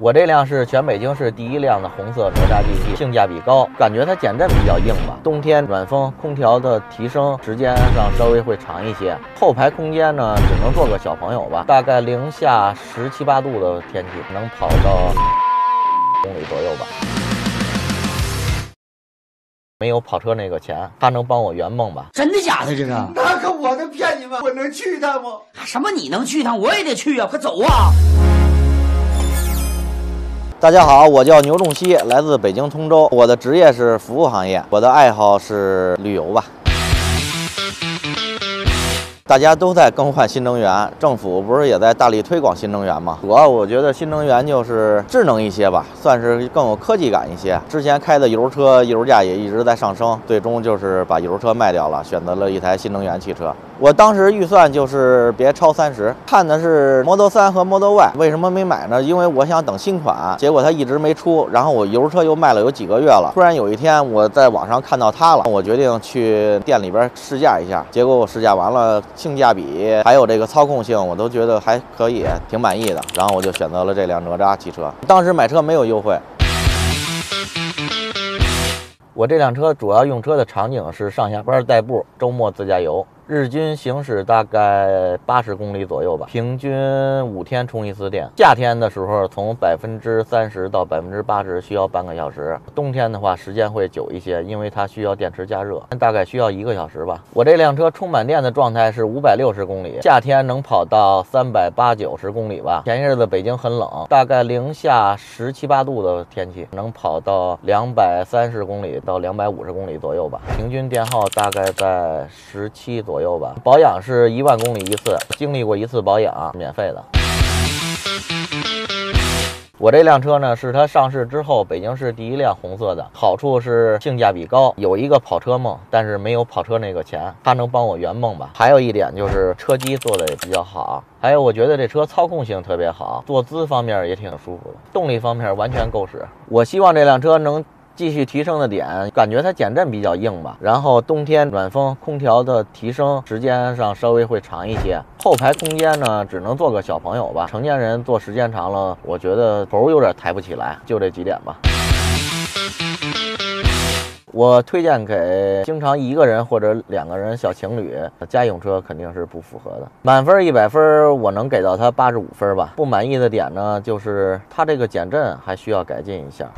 我这辆是全北京市第一辆的红色哪吒 GT， 性价比高，感觉它减震比较硬吧。冬天暖风，空调的提升时间上稍微会长一些。后排空间呢，只能坐个小朋友吧，大概零下17、18度的天气，能跑到10公里左右吧。没有跑车那个钱，他能帮我圆梦吧？真的假的？这个？那可我能骗你们？我能去一趟吗？什么？你能去一趟？我也得去啊！快走啊！ 大家好，我叫牛仲熙，来自北京通州。我的职业是服务行业，我的爱好是旅游吧。大家都在更换新能源，政府不是也在大力推广新能源吗？主要我觉得新能源就是智能一些吧，算是更有科技感一些。之前开的油车油价也一直在上升，最终就是把油车卖掉了，选择了一台新能源汽车。 我当时预算就是别超30，看的是 Model 3和 Model Y， 为什么没买呢？因为我想等新款，结果它一直没出。然后我油车又卖了有几个月了，突然有一天我在网上看到它了，我决定去店里边试驾一下。结果我试驾完了，性价比还有这个操控性，我都觉得还可以，挺满意的。然后我就选择了这辆哪吒汽车。当时买车没有优惠。 我这辆车主要用车的场景是上下班代步，周末自驾游，日均行驶大概80公里左右吧，平均5天充一次电。夏天的时候从30%到80%需要半个小时，冬天的话时间会久一些，因为它需要电池加热，大概需要1个小时吧。我这辆车充满电的状态是560公里，夏天能跑到380、90公里吧。前些日子北京很冷，大概零下17、18度的天气能跑到230公里。 到250公里左右吧，平均电耗大概在17左右吧。保养是1万公里一次，经历过一次保养，免费的。我这辆车呢，是它上市之后北京市第一辆红色的，好处是性价比高，有一个跑车梦，但是没有跑车那个钱，它能帮我圆梦吧。还有一点就是车机做的也比较好。 还有，我觉得这车操控性特别好，坐姿方面也挺舒服的，动力方面完全够使。我希望这辆车能继续提升的点，感觉它减震比较硬吧。然后冬天暖风，空调的提升时间上稍微会长一些。后排空间呢，只能坐个小朋友吧，成年人坐时间长了，我觉得头有点抬不起来。就这几点吧。 我推荐给经常一个人或者2个人小情侣，家用车肯定是不符合的。满分100分，我能给到它85分吧。不满意的点呢，就是它这个减震还需要改进一下。